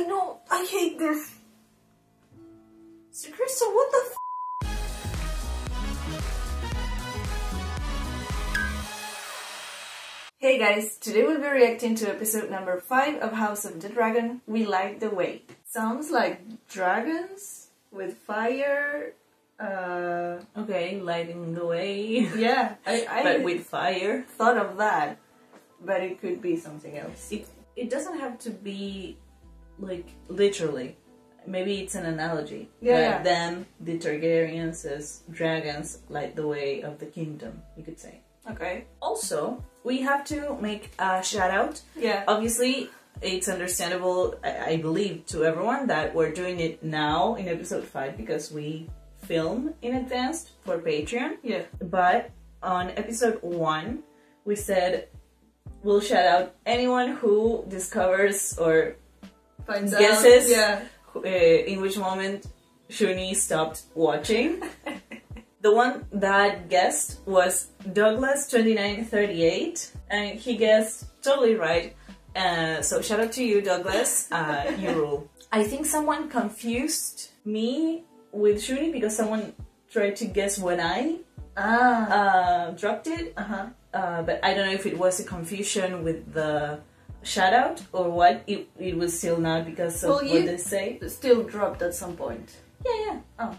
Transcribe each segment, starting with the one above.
I know, I hate this. Ser Criston, what the f***? Hey guys, today we'll be reacting to episode number 5 of House of the Dragon, We Light the Way. Sounds like dragons with fire, okay, lighting the way. Yeah, I but with fire. Thought of that, but it could be something else. It doesn't have to be, like, literally. Maybe it's an analogy. Yeah. But then the Targaryens as dragons light the way of the kingdom, you could say. Okay. Also, we have to make a shout out. Yeah. Obviously, it's understandable, I believe, to everyone that we're doing it now in episode 5 because we film in advance for Patreon. Yeah. But on episode 1, we said we'll shout out anyone who discovers or guesses out, yeah, in which moment Shuni stopped watching. The one that guessed was Douglas 2938, and he guessed totally right. So shout out to you, Douglas. You rule. I think someone confused me with Shuni because someone tried to guess when I dropped it. But I don't know if it was a confusion with the shout out or what. It was still not because of what they say. Still dropped at some point. Yeah, yeah. Oh.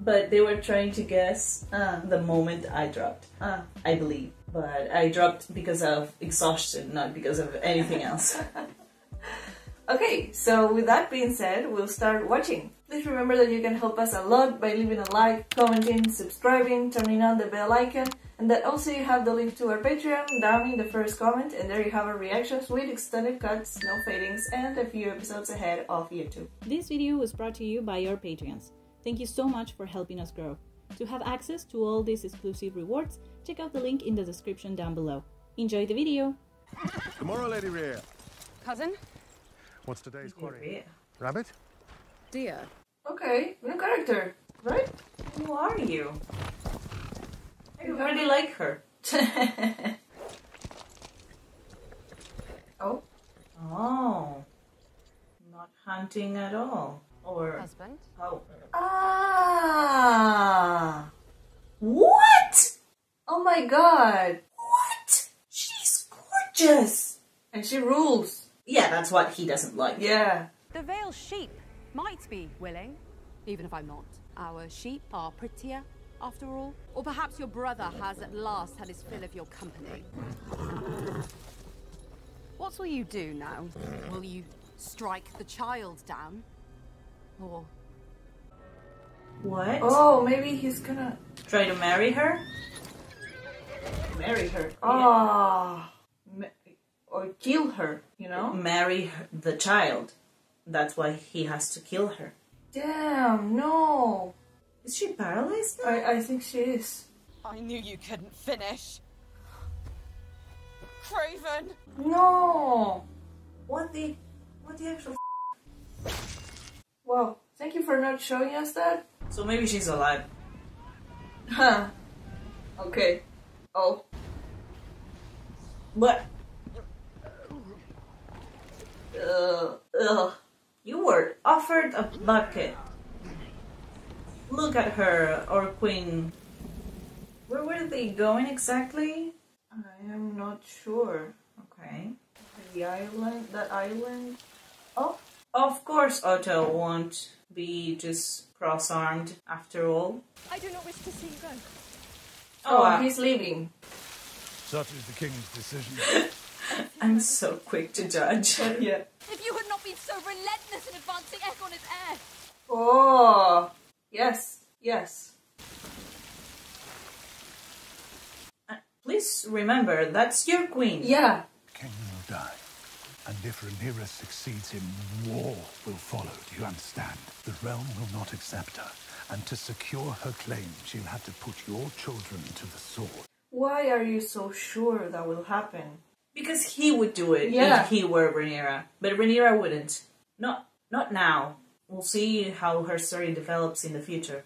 But they were trying to guess the moment I dropped, I believe. But I dropped because of exhaustion, not because of anything else. Okay, so with that being said, we'll start watching. Please remember that you can help us a lot by leaving a like, commenting, subscribing, turning on the bell icon, and that also you have the link to our Patreon down in the first comment, and there you have our reactions with extended cuts, no fadings, and a few episodes ahead of YouTube. This video was brought to you by our Patreons. Thank you so much for helping us grow. To have access to all these exclusive rewards, check out the link in the description down below. Enjoy the video! Tomorrow, Lady Rhea. Cousin? What's today's quarry? Rabbit? Deer. Okay, new character, right? Who are you? I really like her. Oh. Oh. Not hunting at all. Or husband? Oh. Ah! What? Oh my god! What? She's gorgeous! And she rules. Yeah, that's what he doesn't like. Yeah. The Vale sheep might be willing, even if I'm not. Our sheep are prettier, after all. Or perhaps your brother has at last had his fill of your company. What will you do now? Will you strike the child down? Or what? Oh, maybe he's gonna try to marry her? Marry her. Oh. Yeah. Or kill her, you know? Marry her, the child. That's why he has to kill her. Damn, no. Is she paralyzed now? I think she is. I knew you couldn't finish. Craven! No! What the actual f***? Wow, thank you for not showing us that. So maybe she's alive. Huh. Okay. Oh. What? You were offered a bucket. Look at her, or queen. Where were they going exactly? I am not sure. Okay. The island, that island. Oh. Of course Otto won't be just cross-armed after all. I do not wish to see you go. Oh, he's leaving. Such is the king's decision. I'm so quick to judge. Yeah. If you had not been so relentless in advancing Aegon as heir. Oh, yes, yes. Please remember, that's your queen. Yeah. King will die. And if Rhaenyra succeeds him, war will follow, do you understand? The realm will not accept her, and to secure her claim, she'll have to put your children to the sword. Why are you so sure that will happen? Because he would do it if he were Rhaenyra, but Rhaenyra wouldn't. Not now. We'll see how her story develops in the future.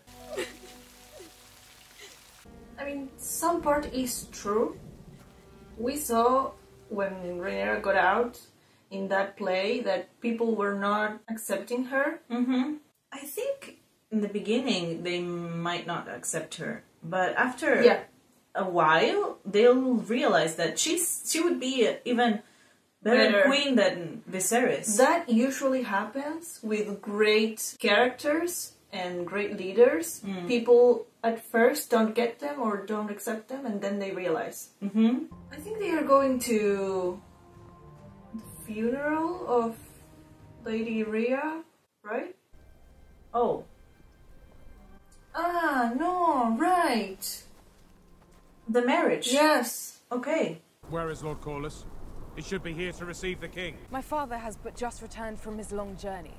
I mean, some part is true. We saw when Rhaenyra got out, in that play, that people were not accepting her. Mm-hmm. I think in the beginning they might not accept her, but after a while they'll realize that she would be even better queen than Viserys. That usually happens with great characters and great leaders. Mm. People at first don't get them or don't accept them, and then they realize. Mm-hmm. I think they are going to the funeral of Lady Rhea, right? Oh. Ah, no, right. The marriage. Yes. Okay. Where is Lord Corlys? He should be here to receive the king. My father has but just returned from his long journey,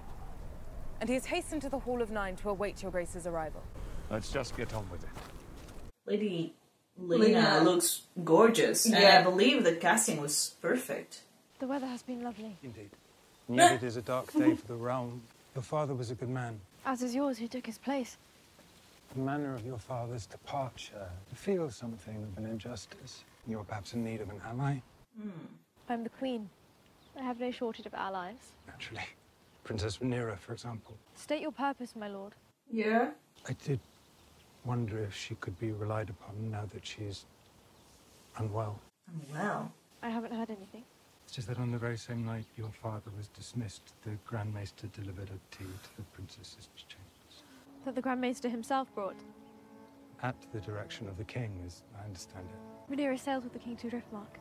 and he has hastened to the Hall of Nine to await your grace's arrival. Let's just get on with it. Lady Laena looks gorgeous, and I believe the casting was perfect. The weather has been lovely. Indeed. Yet it is a dark day for the realm. Your father was a good man. As is yours, who took his place. The manner of your father's departure, you feel something of an injustice. You are perhaps in need of an ally. Mm. I'm the queen. I have no shortage of allies. Naturally. Princess Venera, for example. State your purpose, my lord. Yeah? I did wonder if she could be relied upon now that she's unwell. Unwell? I haven't heard anything. It's just that on the very same night your father was dismissed, the Grand Maester delivered a tea to the princess's chambers. That the Grand Maester himself brought? At the direction of the king, as I understand it. Venera sailed with the king to Driftmark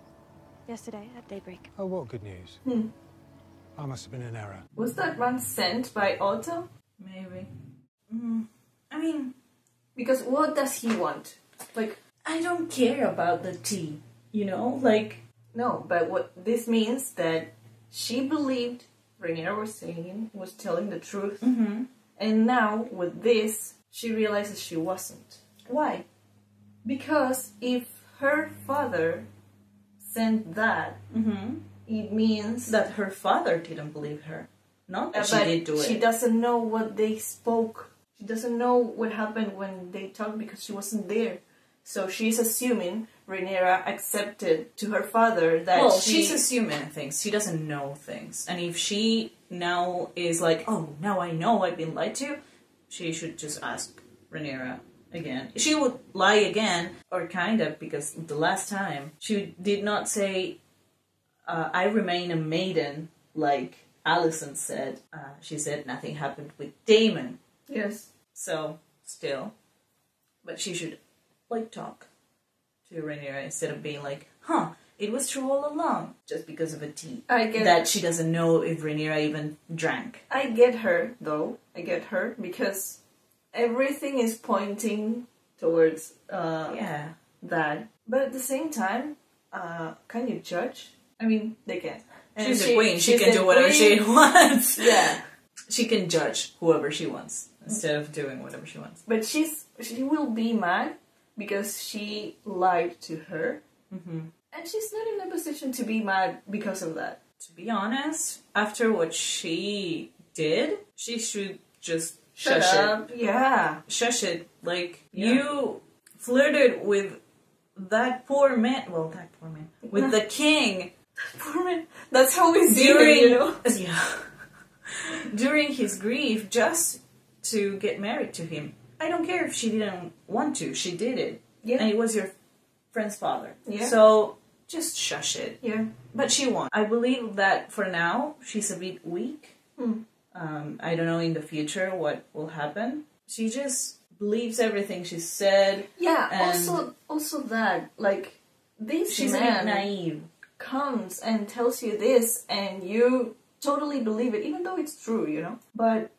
yesterday at daybreak. Oh, what good news. Hmm. I must have been in error. Was that one sent by Otto? Maybe. Mm. I mean, because what does he want? Like, I don't care about the tea, you know? Like, no, but what this means that she believed Rhaenyra was telling the truth. Mm-hmm. And now, with this, she realizes she wasn't. Why? Because if her father sent that, mm-hmm, it means that her father didn't believe her. Not that she did do it. She doesn't know what they spoke. She doesn't know what happened when they talked because she wasn't there. So she's assuming Rhaenyra accepted to her father that she's assuming things. She doesn't know things. And if she now is like, oh, now I know I've been lied to, she should just ask Rhaenyra again. She would lie again, or kind of, because the last time she did not say, I remain a maiden, like Allison said. She said nothing happened with Daemon. Yes. So, still. But she should, like, talk to Rhaenyra instead of being like, huh, it was true all along, just because of a tea. I get that she doesn't know if Rhaenyra even drank. I get her, though. I get her, because everything is pointing towards that. But at the same time, can you judge? I mean, they can. And she's the queen. She can do whatever she wants. Yeah. She can judge whoever she wants instead of doing whatever she wants. But she will be mad because she lied to her. Mm-hmm. And she's not in a position to be mad because of that. To be honest, after what she did, she should just shush up. Yeah. Shush it. Like, you flirted with that poor man. Well, that poor man. With the king. Poor man. That's how we see him, you know? Yeah. During his grief, just to get married to him. I don't care if she didn't want to. She did it. Yeah. And it was your friend's father. Yeah. So, just shush it. Yeah. But she won't. I believe that for now, she's a bit weak. Mm. I don't know in the future what will happen. She just believes everything she said. Yeah, also that, like, this she's man naive comes and tells you this and you totally believe it, even though it's true, you know? But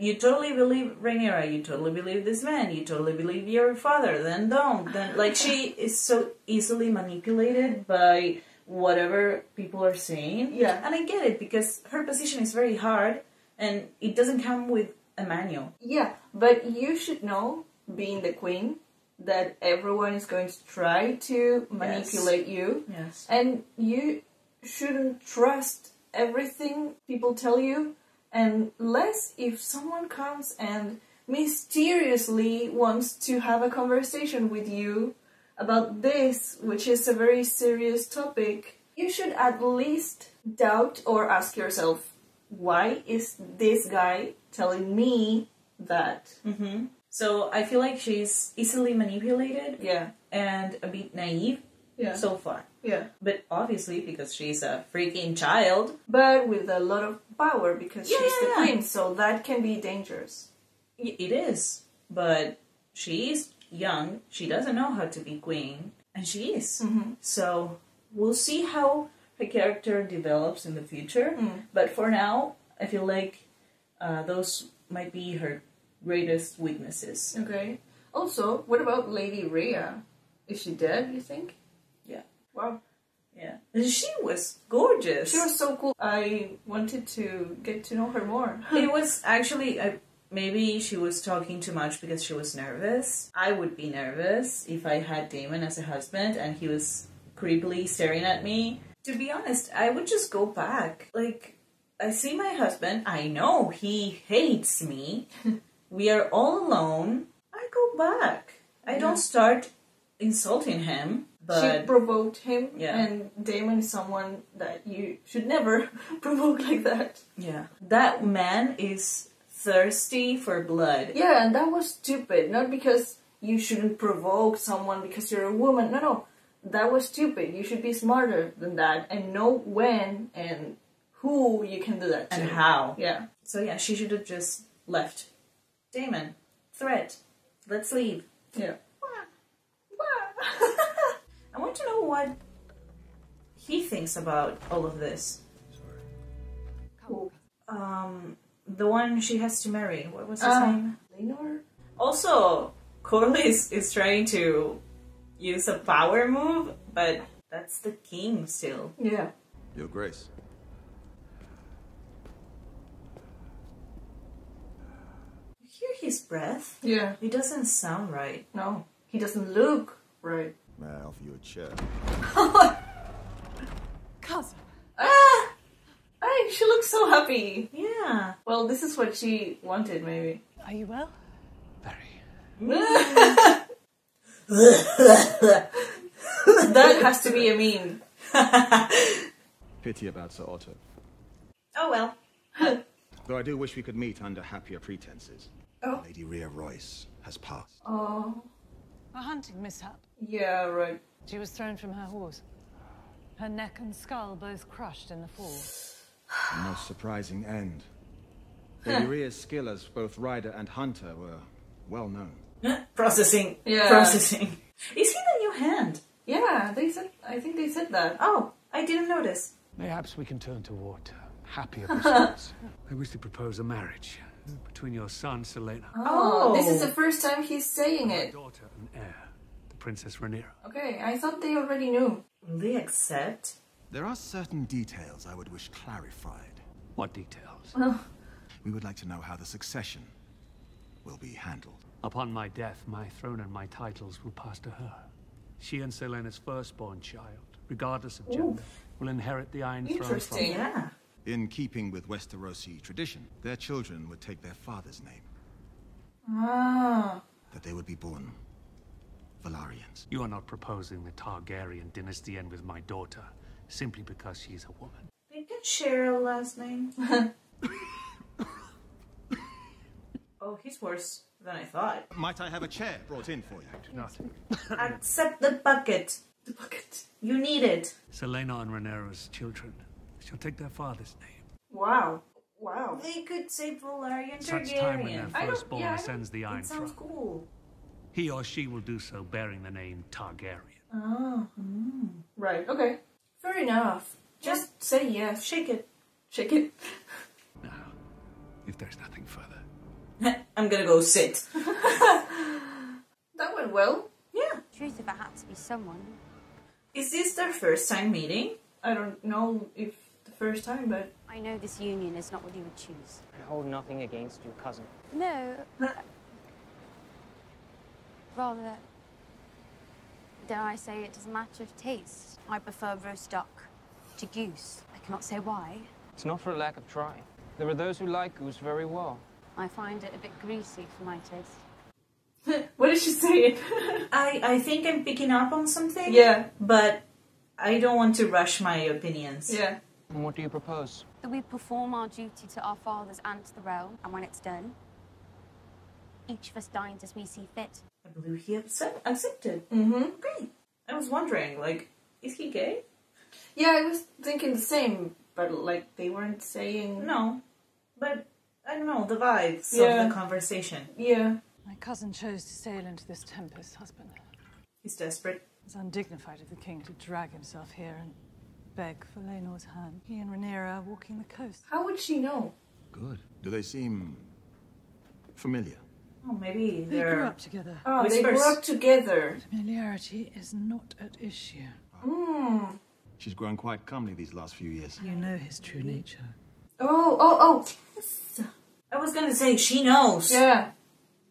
you totally believe Rhaenyra, you totally believe this man, you totally believe your father, then don't. Then, like, she is so easily manipulated by whatever people are saying. Yeah. And I get it, because her position is very hard and it doesn't come with a manual. Yeah, but you should know, being the queen, that everyone is going to try to manipulate you. Yes. And you shouldn't trust everything people tell you, unless if someone comes and mysteriously wants to have a conversation with you about this, which is a very serious topic. you should at least doubt or ask yourself, why is this guy telling me that? Mm-hmm. So I feel like she's easily manipulated, yeah, and a bit naive, yeah, so far. Yeah. But obviously, because she's a freaking child. But with a lot of power, because she's the queen, so that can be dangerous. It is. But she's young, she doesn't know how to be queen, and she is. Mm-hmm. So we'll see how her character develops in the future. Mm. But for now, I feel like those might be her greatest weaknesses. Okay. Also, what about Lady Rhea? Is she dead, you think? Yeah. Wow. Yeah. She was gorgeous. She was so cool. I wanted to get to know her more. It was actually... Maybe she was talking too much because she was nervous. I would be nervous if I had Daemon as a husband and he was creepily staring at me. To be honest, I would just go back. Like, I see my husband. I know he hates me. We are all alone. I go back. I don't start insulting him. But she provoked him. Yeah. And Daemon is someone that you should never provoke like that. Yeah. That man is... thirsty for blood. Yeah, and that was stupid. Not because you shouldn't provoke someone because you're a woman. No, no. That was stupid. You should be smarter than that and know when and who you can do that to. And how. Yeah. So yeah, she should have just left. Daemon, threat. Let's leave. Yeah. I want to know what he thinks about all of this. Sorry. The one she has to marry. What was his name? Laenor? Also, Corlys is trying to use a power move, but that's the king still. Yeah. Your Grace. You hear his breath? Yeah. It doesn't sound right. No. He doesn't look right. May I offer you a chair? Cousin. She looks so happy. Yeah. Well, this is what she wanted, maybe. Are you well? Very. That has to be a meme. Pity about Sir Otto. Oh, well. Though I do wish we could meet under happier pretenses. Oh. Lady Rhea Royce has passed. Oh. A hunting mishap. Yeah, right. She was thrown from her horse. Her neck and skull both crushed in the fall. The most surprising end. Lady Rhea's skill as both rider and hunter were well known. Processing. Yeah. Processing. Is he the new hand? Yeah, they said. I think they said that. Oh, I didn't notice. Perhaps we can turn toward happier pursuits. I wish to propose a marriage between your son, Selena. Oh, this is the first time he's saying it. Daughter and heir, the Princess Rhaenyra. Okay, I thought they already knew. Will they accept? There are certain details I would wish clarified. What details? Oh. We would like to know how the succession will be handled. Upon my death, my throne and my titles will pass to her. She and Selena's firstborn child, regardless of gender, will inherit the Iron Throne. Interesting, yeah. In keeping with Westerosi tradition, their children would take their father's name. Ah. That they would be born Valerians. You are not proposing the Targaryen dynasty end with my daughter. Simply because she's a woman. They can share a last name. Oh, he's worse than I thought. Might I have a chair brought in for you? Nothing. Accept the bucket. The bucket. You need it. Selena and Rhaenyra's children. She'll take their father's name. Wow. Wow. They could say Velaryon Targaryen. Such time when their firstborn ascends the Iron Throne. Sounds cool. He or she will do so bearing the name Targaryen. Oh. Mm. Right. Okay. Fair enough. Just say yes. Shake it. Shake it. Now, if there's nothing further... I'm gonna go sit. That went well. Yeah. Truth if I had to be someone. Is this their first time meeting? I don't know if the first time, but... I know this union is not what you would choose. I hold nothing against your cousin. No. Rather... Dare I say it is a matter of taste. I prefer roast duck to goose. I cannot say why. It's not for a lack of trying. There are those who like goose very well. I find it a bit greasy for my taste. What is she saying? I think I'm picking up on something. Yeah. But I don't want to rush my opinions. Yeah. And what do you propose? That we perform our duty to our fathers and to the realm, and when it's done, each of us dines as we see fit. I believe he accepted. Mm-hmm. Great. I was wondering, like, is he gay? Yeah, I was thinking the same, but, like, they weren't saying... No, but, I don't know, the vibes of the conversation. Yeah. My cousin chose to sail into this tempest, husband. He's desperate. It's undignified of the king to drag himself here and beg for Laenor's hand. He and Rhaenyra are walking the coast. How would she know? Good. Do they seem... familiar? Oh, maybe they're... They grew up together. Oh, they grew up together. Familiarity is not at issue. Mm. She's grown quite comely these last few years. You know his true nature. Yes. I was gonna say, she knows. Yeah.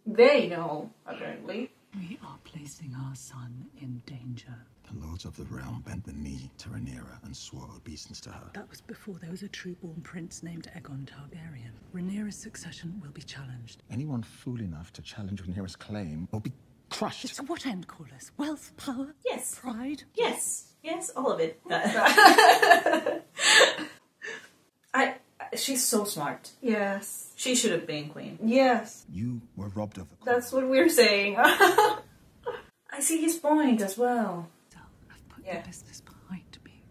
They know, apparently. We are placing our son in danger. The lords of the realm bent the knee to Rhaenyra and swore obeisance to her. That was before there was a true-born prince named Aegon Targaryen. Rhaenyra's succession will be challenged. Anyone fool enough to challenge Rhaenyra's claim will be crushed. It's what end, Corlys? Wealth, power? Yes. Pride? Yes. Yes, all of it. She's so smart. Yes. She should have been queen. Yes. You were robbed of the queen. That's what we're saying. I see his point as well. I've put the business behind me,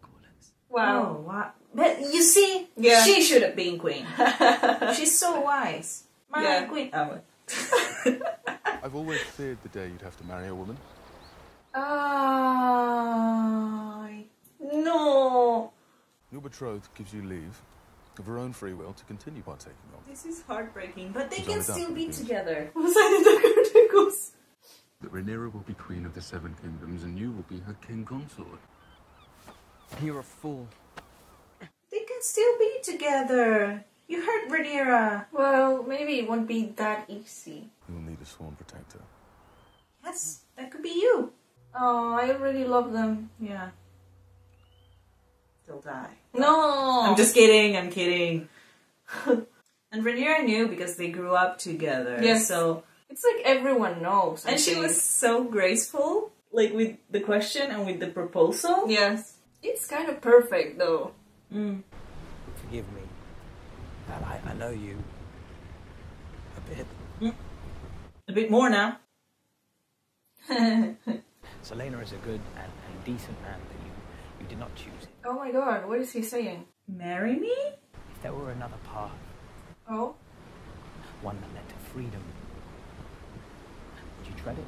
Corlys. Wow. Oh, wow. But you see, she should have been queen. She's so wise. My queen. Oh. I've always feared the day you'd have to marry a woman. No. Your betrothed gives you leave of her own free will to continue partaking of. This is heartbreaking, but they can still be together. That Rhaenyra will be queen of the Seven Kingdoms and you will be her king consort. You're a fool. They can still be together. You heard Rhaenyra. Well, maybe it won't be that easy. You'll need a sworn protector. Yes, that could be you. Oh, I already love them. Yeah. They'll die. No! I'm just kidding, I'm kidding. And Rhaenyra knew because they grew up together. Yes. So it's like everyone knows. And she was so graceful, like with the question and with the proposal. Yes. It's kind of perfect though. Mm. Forgive me. I know you. A bit. Mm. A bit more now. Selena is a good and decent man, but you did not choose it. Oh my god, what is he saying? Marry me? If there were another path. Oh? One that led to freedom. Would you tread it?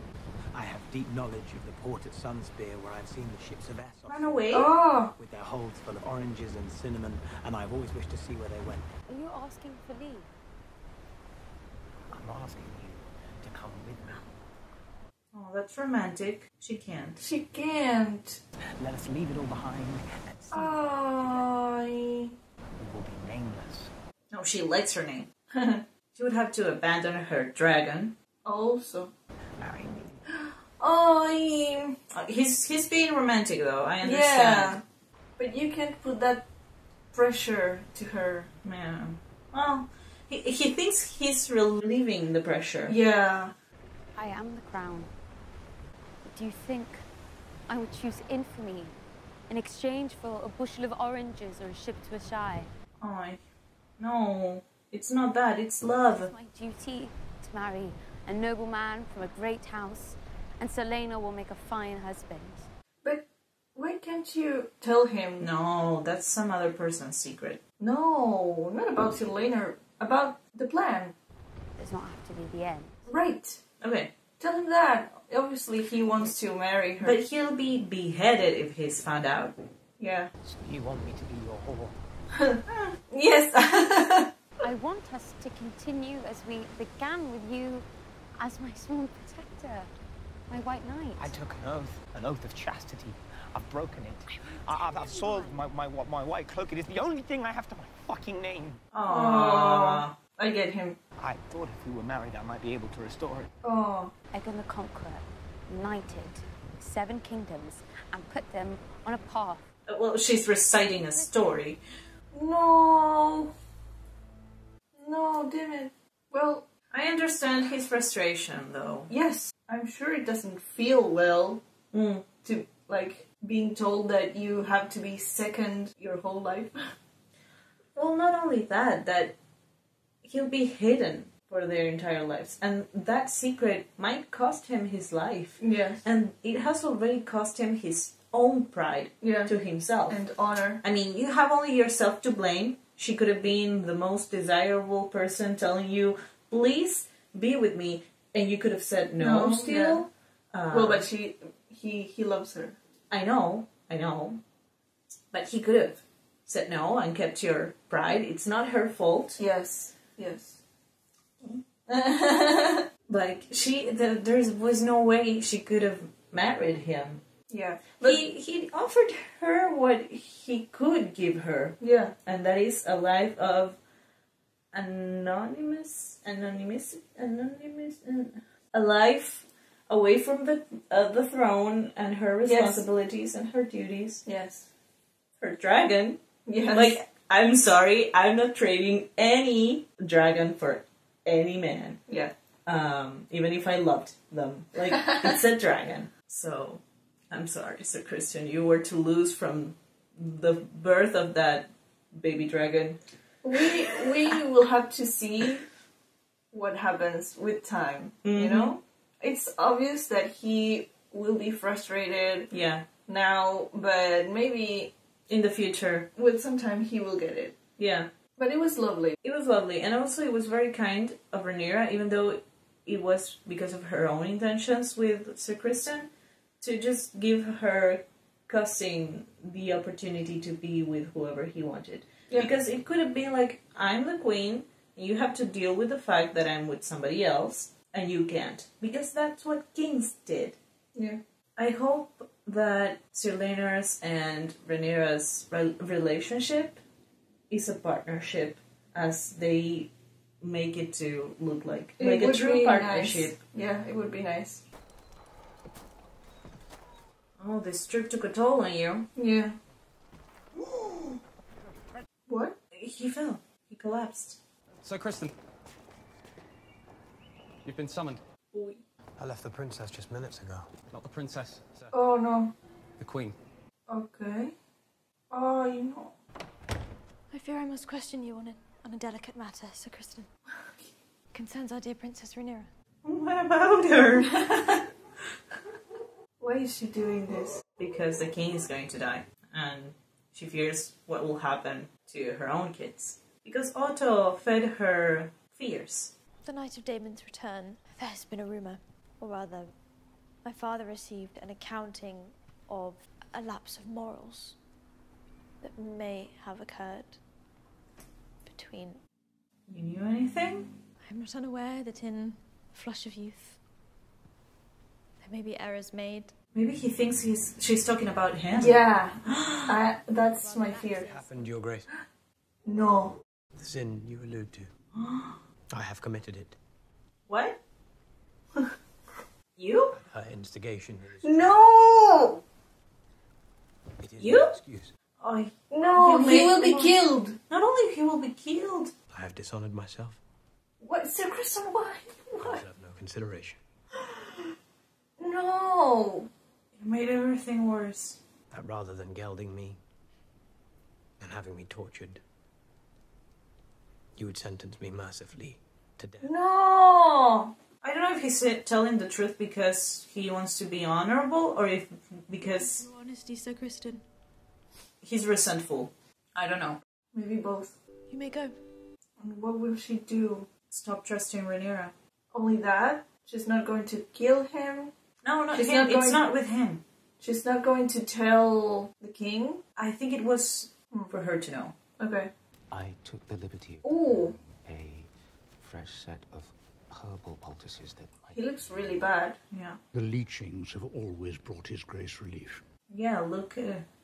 I have deep knowledge of the port at Sunspear where I've seen the ships of Essos. Run away? Oh! With their holds full of oranges and cinnamon, and I've always wished to see where they went. Are you asking for leave? I'm asking you to come with me. Oh, that's romantic. She can't. She can't. Let us leave it all behind. We will be nameless. No, she likes her name. She would have to abandon her dragon. Also. Marry me. He's being romantic though, I understand. Yeah, but you can't put that pressure to her. Yeah. Well, he thinks he's relieving the pressure. Yeah. I am the crown. Do you think I would choose infamy in exchange for a bushel of oranges or a ship to Asshai? No, it's not that, it's love. It's my duty to marry a noble man from a great house, and Selena will make a fine husband. But why can't you tell him? No, that's some other person's secret. No, not about Selena, about the plan. It does not have to be the end. Right. Okay. Tell him that. Obviously, he wants to marry her. But he'll be beheaded if he's found out. Yeah. So you want me to be your whore? Yes. I want us to continue as we began with you as my sworn protector, my white knight. I took an oath of chastity. I've broken it. I've soiled my white cloak. It is the only thing I have to my fucking name. Aww. I get him. I thought if we were married, I might be able to restore it. Oh. Aegon the Conqueror knighted 7 kingdoms and put them on a path. Well, she's reciting a story. No. No, damn it. Well, I understand his frustration, though. Yes. I'm sure it doesn't feel well to, like, being told that you have to be second your whole life. Well, not only that, that he'll be hidden for their entire lives, and that secret might cost him his life. Yes. And it has already cost him his own pride to himself. And honor. I mean, you have only yourself to blame. She could have been the most desirable person telling you, please be with me, and you could have said no. Still. Yeah. Well, but he loves her. I know. But he could have said no and kept your pride. It's not her fault. Yes. Like, there was no way she could have married him. Yeah. But he offered her what he could give her. Yeah. And that is a life of a life away from the throne and her responsibilities and her duties. Yes. Her dragon. Yes. Like, I'm sorry, I'm not trading any dragon for any man. Yeah. Even if I loved them. Like, it's a dragon. So, I'm sorry, Ser Criston, you were to lose from the birth of that baby dragon. We will have to see what happens with time, you know? It's obvious that he will be frustrated now, but maybe in the future, with some time, he will get it. Yeah. But it was lovely. It was lovely. And also it was very kind of Rhaenyra, even though it was because of her own intentions with Ser Criston, to just give her cousin the opportunity to be with whoever he wanted. Yeah. Because it could have been like, I'm the queen, and you have to deal with the fact that I'm with somebody else, and you can't. Because that's what kings did. Yeah. I hope that Sir Laenor's and Rhaenyra's relationship is a partnership, as they make it to look like. Like a true partnership. Nice. Yeah, it would be nice. Oh, this trip took a toll on you. Yeah. What? He fell. He collapsed. Ser Criston, you've been summoned. Oui. I left the princess just minutes ago. Not the princess, sir. Oh, no. The queen. Okay. Oh, you know. I fear I must question you on a delicate matter, Ser Criston. Concerns our dear Princess Rhaenyra. What about her? Why is she doing this? Because the king is going to die, and she fears what will happen to her own kids. Because Otto fed her fears. The night of Daemon's return, there has been a rumor, or rather, my father received an accounting of a lapse of morals that may have occurred between... You knew anything? I am not unaware that in the flush of youth, there may be errors made. Maybe he thinks she's talking about him. Yeah, that's my fear. It happened, Your Grace. No. The sin you allude to. I have committed it. What? You? Her instigation. No! It is you? No excuse. Oh, no, he will be killed. Not only he will be killed. I have dishonored myself. What, Ser Criston? Why? Why? I deserve no consideration. No! You made everything worse. That rather than gelding me and having me tortured, you would sentence me mercifully to death. No! I don't know if he's telling the truth because he wants to be honorable, or if because... Your honesty, Ser Criston. He's resentful. I don't know. Maybe both. You may go. And what will she do? Stop trusting Rhaenyra. Only that? She's not going to kill him? No, not him. It's not with him. She's not going to tell the king? I think it was for her to know. Okay. I took the liberty of a fresh set of herbal poultices that might... He looks really bad. Yeah. The leechings have always brought his grace relief. Yeah, look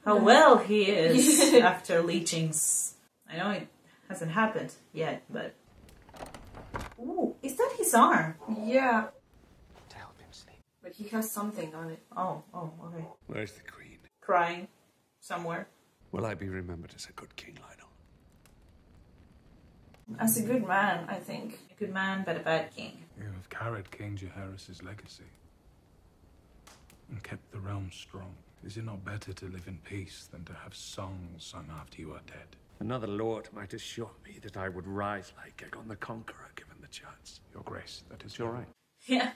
how well he is after leechings. I know it hasn't happened yet, but... Ooh, is that his arm? Yeah. To help him sleep. But he has something on it. Oh, okay. Where's the queen? Crying. Somewhere. Will I be remembered as a good king, Lionel? As a good man, I think. A good man, but a bad king. You have carried King Jaehaerys' legacy and kept the realm strong. Is it not better to live in peace than to have songs sung after you are dead? Another lord might assure me that I would rise like Aegon the Conqueror, given the chance. Your Grace, that is your right. Yeah.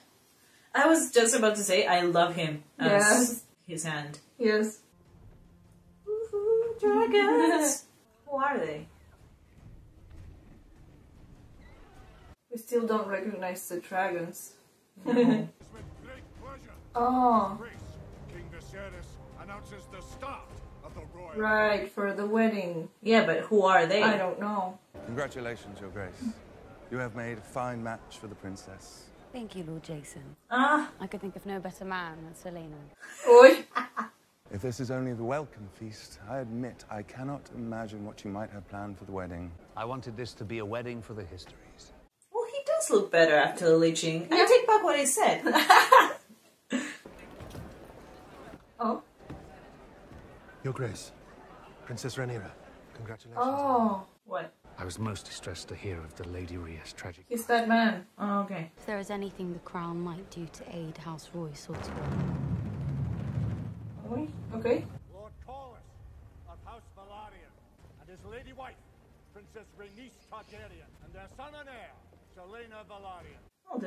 I was just about to say, I love him. Yes. His hand. Yes. Woohoo, dragons! Who are they? We still don't recognize the dragons. No. Oh. Announces the start of the royal... Right, for the wedding. Yeah, but who are they? I don't know. Congratulations, Your Grace. You have made a fine match for the princess. Thank you, Lord Jason. Ah! I could think of no better man than Selena. Oi! If this is only the welcome feast, I admit I cannot imagine what you might have planned for the wedding. I wanted this to be a wedding for the histories. Well, he does look better after the leeching. Yeah. I take back what I said. Oh. Your Grace, Princess Rhaenyra, congratulations. Oh, what? I was most distressed to hear of the Lady Rhea's tragic... He's that man. Oh, okay. If there is anything the crown might do to aid House Royce or to... Okay. Lord Corlys of House Valerion and his lady wife, Princess Rhaenice Targaryen, and their son and heir, Selena Valerion. Oh,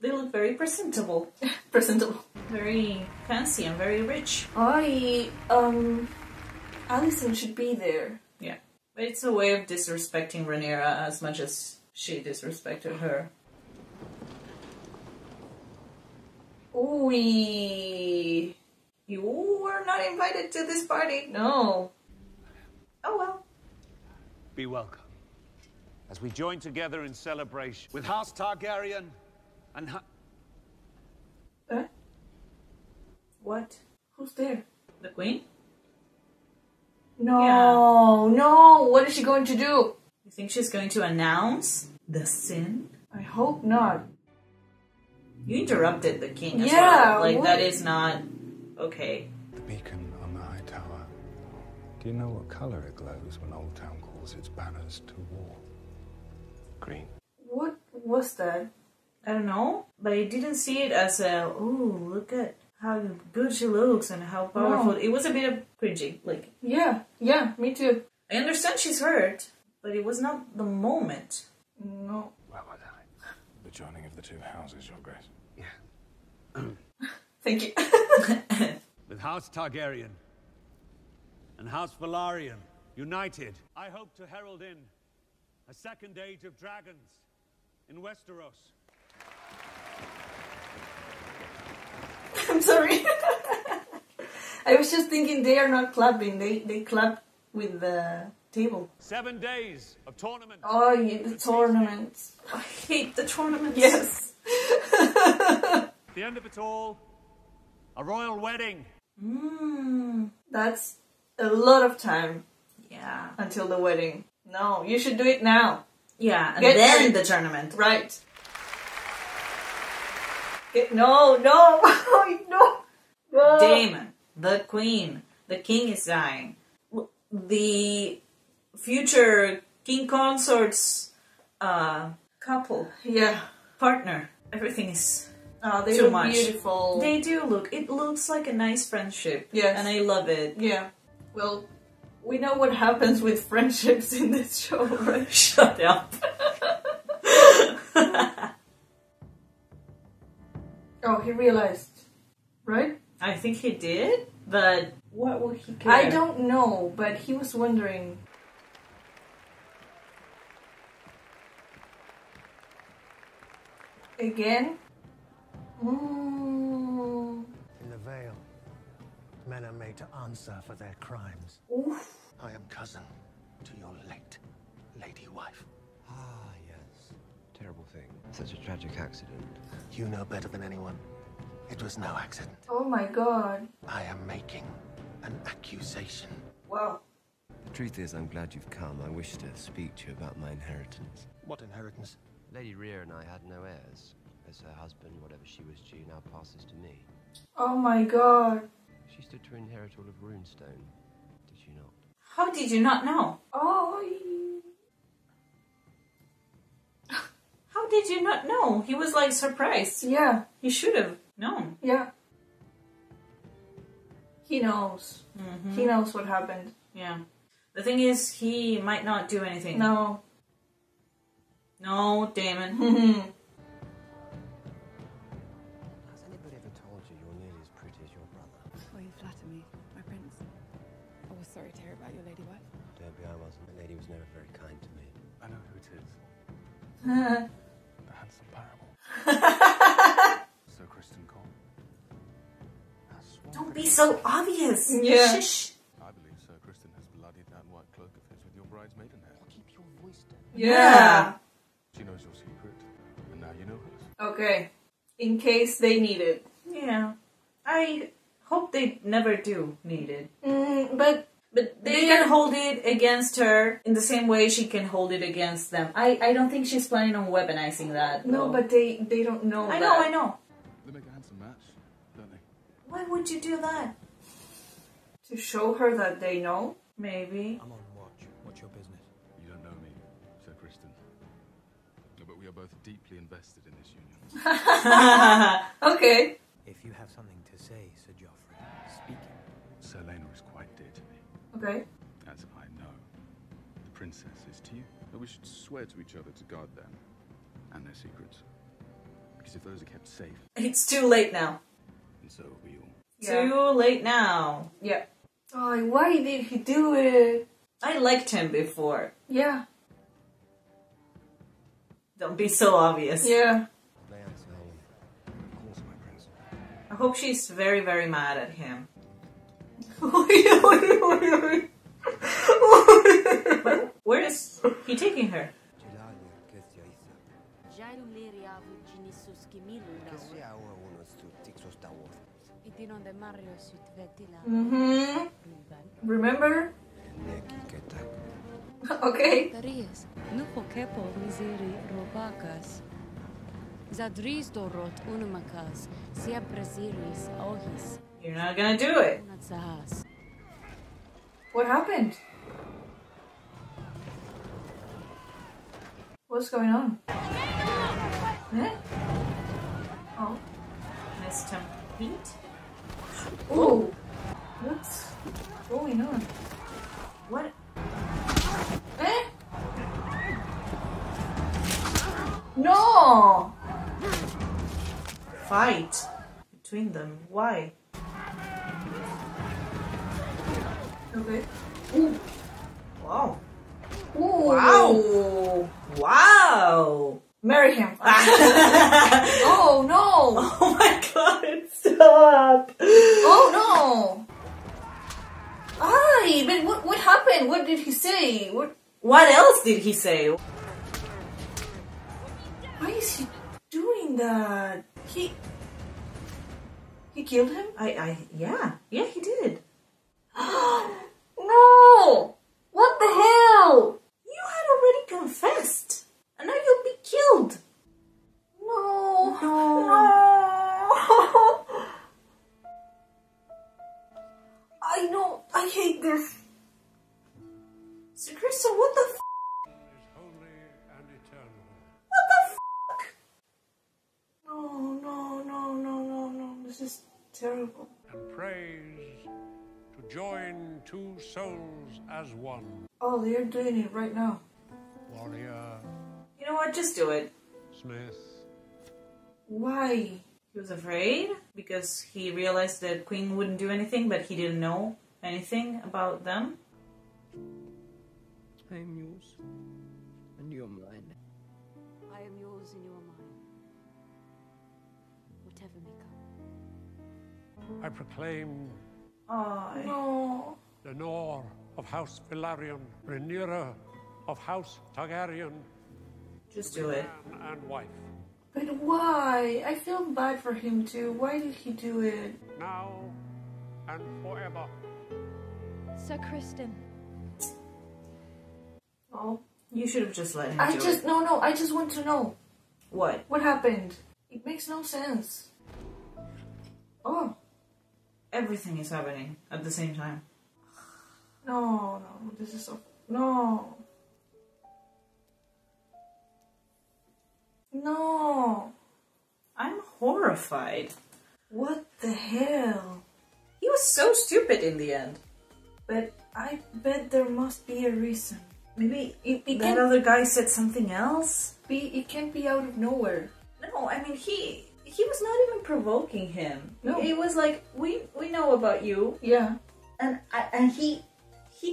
they look very presentable. Presentable. Very fancy and very rich. Alison should be there. Yeah. But it's a way of disrespecting Rhaenyra as much as she disrespected her. Ooh, you were not invited to this party. No. Oh well. Be welcome. As we join together in celebration with House Targaryen and huh? What? Who's there? The Queen? No, yeah. No, what is she going to do? You think she's going to announce the sin? I hope not. You interrupted the king as well. Like, what? That is not okay. The beacon on the high tower. Do you know what color it glows when Oldtown calls its banners to war? Green. What was that? I don't know, but I didn't see it as a, ooh, look at how good she looks and how powerful. No. It was a bit of cringy, like. Yeah, yeah, me too. I understand she's hurt, but it was not the moment. No. Where was I? The joining of the two houses, Your Grace. Yeah. Thank you. With House Targaryen and House Velaryon united, I hope to herald in a second age of dragons in Westeros. I'm sorry. I was just thinking they are not clapping. They clap with the table. 7 days of tournament. Oh, yeah, the tournament. I hate the tournament. Yes. At the end of it all, a royal wedding. Mm, that's a lot of time. Yeah. Until the wedding. No, you should do it now. Yeah, and then the tournament. Right. No, no, no, no. Daemon, the queen, the king is dying. The future king consort's couple, yeah, partner. Everything is they too look much. Beautiful. They do look. It looks like a nice friendship. Yes, and I love it. Yeah. Well, we know what happens with friendships in this show. Right? Shut up. Oh, he realized, right? I think he did, but what would he care? I don't know, but he was wondering. Again? Mm. In the Vale, men are made to answer for their crimes. Oof. I am cousin to your late lady wife. Ah, yes. Terrible thing. Such a tragic accident. You know better than anyone. It was no accident. Oh my God. I am making an accusation. Wow. The truth is, I'm glad you've come. I wish to speak to you about my inheritance. What inheritance? Lady Rhea and I had no heirs. As her husband, whatever she was due now passes to me. Oh my God. She stood to inherit all of Runestone. Did you not? How did you not know? Oh, did you not know? He was like surprised. Yeah. He should have known. Yeah. He knows. Mm-hmm. He knows what happened. Yeah. The thing is, he might not do anything. No. No, Daemon. Has anybody ever told you you're nearly as pretty as your brother? Oh, you flatter me, my prince. I was sorry to hear about your lady wife. Don't be, I wasn't. The lady was never very kind to me. I know who it is. The handsome parable. Ser Criston called. Don't be so obvious. Yeah. Shish. I believe Ser Criston has bloodied that white cloak of his with your bride's maiden hair. Keep your voice down. Yeah. She knows your secret, and now you know it. Okay. In case they need it. Yeah. I hope they never do need it. But they can hold it against her in the same way she can hold it against them. I don't think she's planning on weaponizing that. No, though. But they don't know. I know. They make a handsome match. Why would you do that? To show her that they know? Maybe. I'm on watch. What's your business? You don't know me, Ser Criston. No, but we are both deeply invested in this union. Okay. If you have something to say, Sir Joffrey, speak it. Sir Laenor is quite dear to me. Okay. As I know, the princess is to you. But we should swear to each other to guard them and their secrets. Because if those are kept safe... It's too late now. So we all. Yeah. Too late now. Yeah. Oh, why did he do it? I liked him before. Yeah. Don't be so obvious. Yeah. I hope she's very, very mad at him. But where is he taking her? Mm-hmm. Remember? Okay. You're not gonna do it. What happened? What's going on? Huh? Oh. Missed him. Beat? Oh! What's going on? What? Eh? No! Fight between them. Why? Okay. Ooh. Wow. Ooh. Wow. Wow. Marry him. Oh no! Oh my god, stop! Oh no! Ay, but what happened? What did he say? What else did he say? Why is he doing that? He killed him? Yeah, he did. No! What the hell? You had already confessed. And now you'll be killed. No. No. I know. I hate this. Ser Criston, what the f***? What the f***? No. This is terrible. And praise to join two souls as one. Oh, they're doing it right now. Warrior. You know what? Just do it. Smith. Why? He was afraid because he realized that Queen wouldn't do anything, but he didn't know anything about them. I am yours, and you are mine. I am yours, and you are mine. Whatever may come. I proclaim. I. No. Laenor of House Velaryon, Rhaenyra of House Targaryen. Just do it. And wife. But why? I feel bad for him too. Why did he do it? Now and forever. Ser Criston. Oh, you should have just let him do it. I just want to know. What? What happened? It makes no sense. Oh. Everything is happening at the same time. No, this is so... No. No! I'm horrified. What the hell? He was was so stupid in the end. But I bet there must be a reason. Maybe that other guy said something else? It can't be out of nowhere. No, I mean, he was not even provoking him. No. He was like, we know about you. Yeah. And he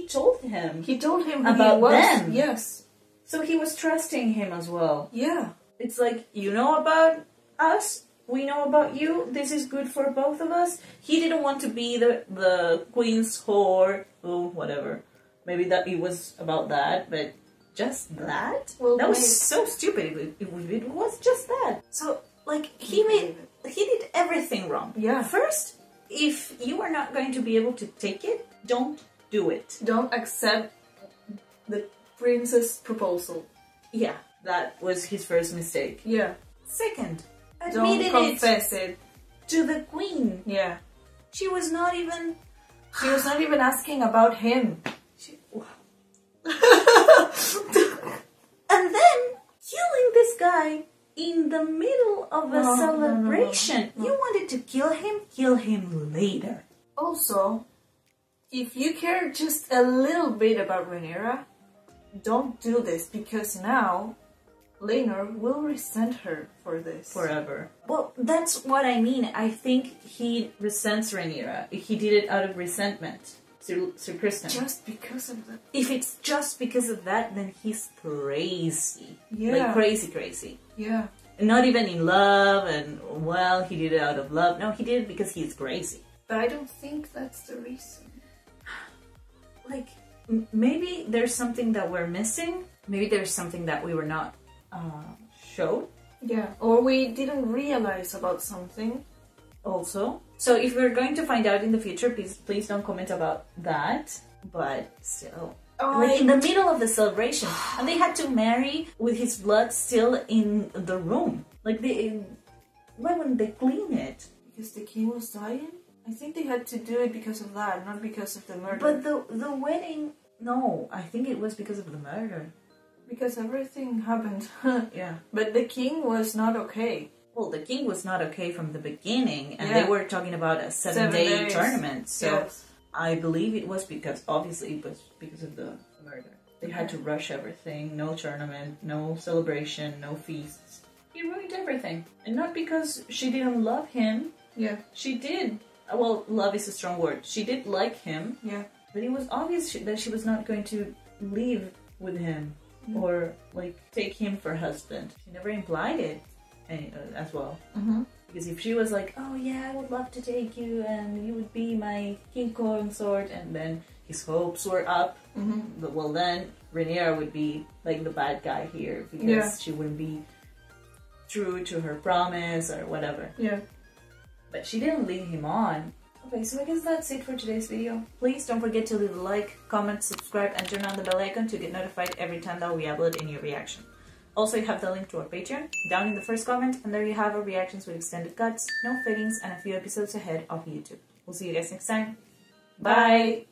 told him. He told him about them. Yes. So he was trusting him as well. Yeah. It's like, you know about us, we know about you, this is good for both of us. He didn't want to be the queen's whore, or whatever. Maybe that it was about that, but just that? Well, that was so stupid, it was just that. So, like, he did everything wrong. Yeah. First, if you are not going to be able to take it, don't do it. Don't accept the princess proposal. Yeah, that was his first mistake. Yeah. Second, admitted confess it to the queen. Yeah. She was not even asking about him. And then killing this guy in the middle of a celebration. No. You wanted to kill him later. Also, if you care just a little bit about Rhaenyra, don't do this, because now Laenor will resent her for this. Forever. Well, that's what I mean. I think he resents Rhaenyra. He did it out of resentment. Ser Criston. Just because of that. If it's just because of that, then he's crazy. Yeah. Like, crazy, crazy. Yeah. Not even in love and, well, he did it out of love. No, he did it because he's crazy. But I don't think that's the reason. Like, maybe there's something that we're missing. Maybe there's something that we were not shown. Yeah, or we didn't realize about something. Also. So if we're going to find out in the future, please don't comment about that. But still. Oh, like in the middle of the celebration. And they had to marry with his blood still in the room. Like, why wouldn't they clean it? Because the king was dying? I think they had to do it because of that, not because of the murder. But the wedding... No, I think it was because of the murder. Because everything happened. Yeah. But the king was not okay. Well, the king was not okay from the beginning, and yeah. They were talking about a seven-day tournament, so yes. I believe it was because, obviously, it was because of the murder. They had to rush everything, no tournament, no celebration, no feasts. He ruined everything. And not because she didn't love him. Yeah. She did. Well, love is a strong word. She did like him. Yeah. But it was obvious that she was not going to live with him, or, like, take him for husband. She never implied it. As well. Mm-hmm. Because if she was like, oh yeah, I would love to take you and you would be my king consort, and then his hopes were up, but, well, then Rhaenyra would be like the bad guy here, because she wouldn't be true to her promise or whatever. Yeah. But she didn't lead him on. Okay, so I guess that's it for today's video. Please don't forget to leave a like, comment, subscribe, and turn on the bell icon to get notified every time that we upload a new reaction. Also, you have the link to our Patreon down in the first comment, and there you have our reactions with extended cuts, no fittings, and a few episodes ahead of YouTube. We'll see you guys next time. Bye!